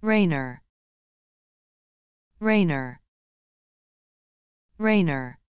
Raynor, Raynor, Raynor.